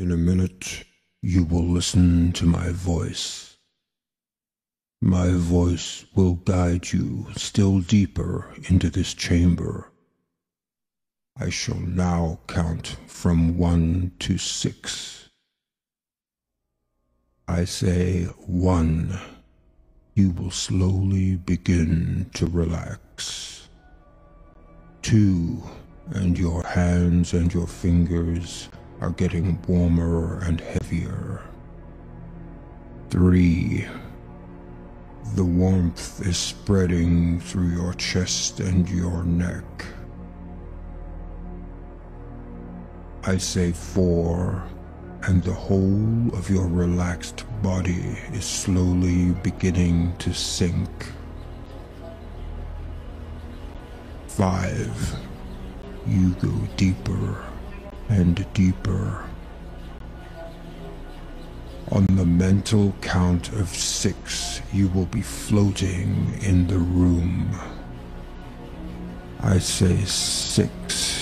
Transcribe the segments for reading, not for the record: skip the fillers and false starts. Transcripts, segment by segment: In a minute, you will listen to my voice. My voice will guide you still deeper into this chamber. I shall now count from 1 to 6. I say 1. You will slowly begin to relax. 2, and your hands and your fingers are getting warmer and heavier. 3. The warmth is spreading through your chest and your neck. I say 4, and the whole of your relaxed body is slowly beginning to sink. 5. You go deeper and deeper. On the mental count of 6, you will be floating in the room. I say 6.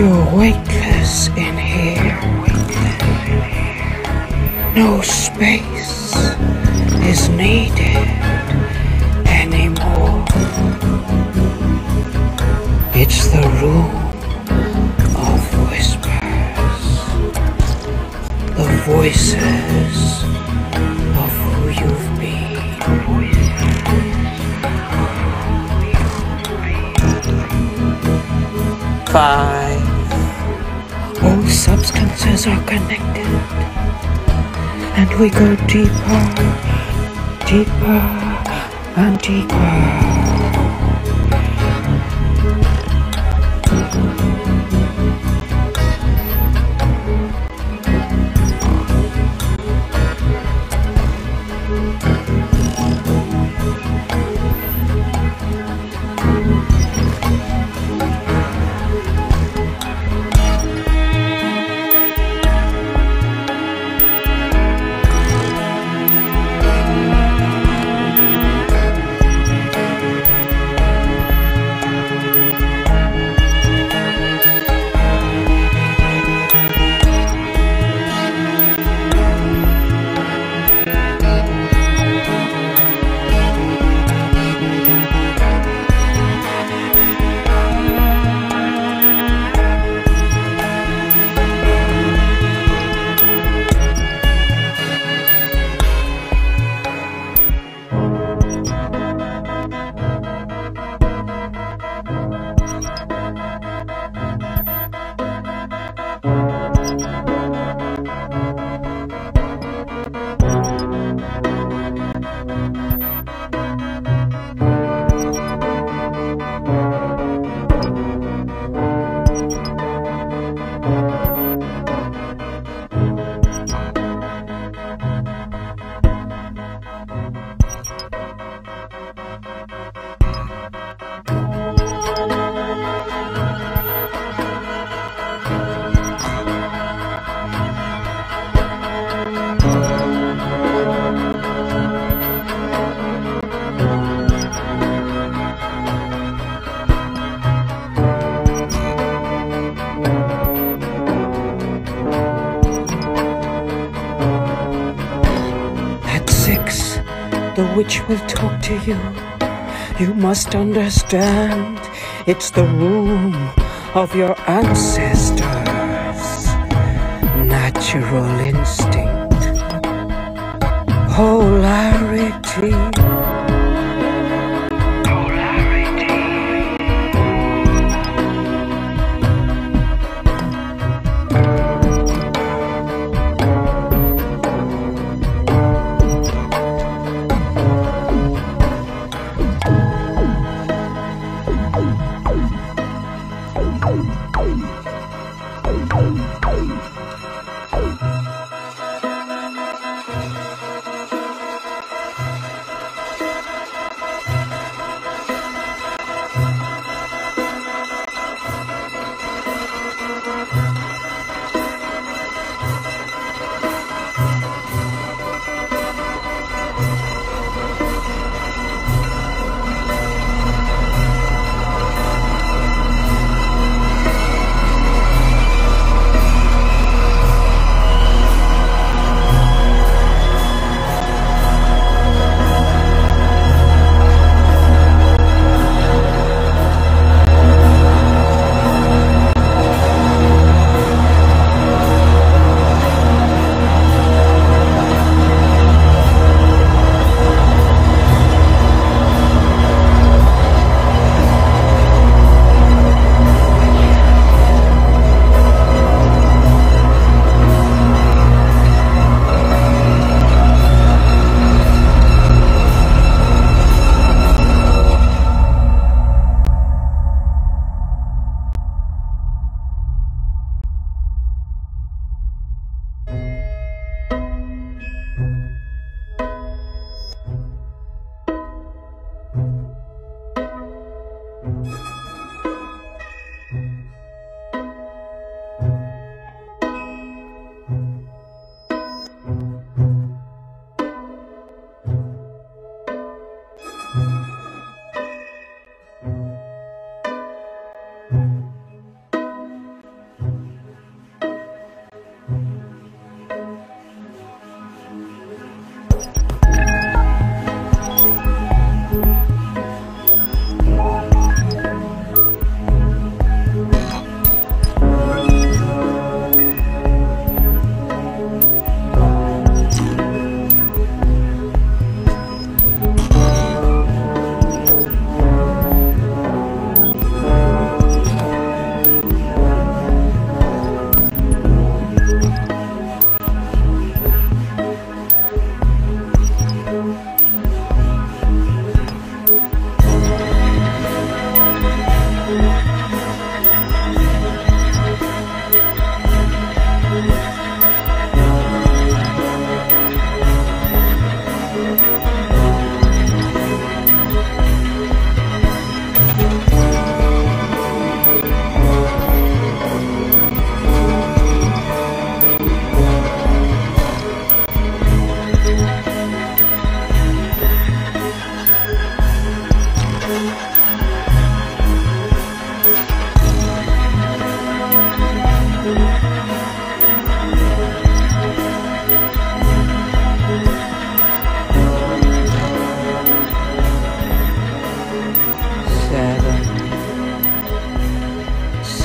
You're weightless in here. No space is needed anymore. It's the room of whispers, the voices of who you've been. 5. All substances are connected, and we go deeper, deeper, and deeper. 6. The witch will talk to you. You must understand, it's the room of your ancestors. Natural instinct, polarity.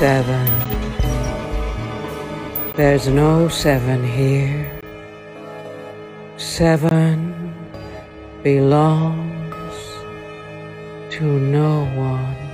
seven. There's no seven here. Seven belongs to no one.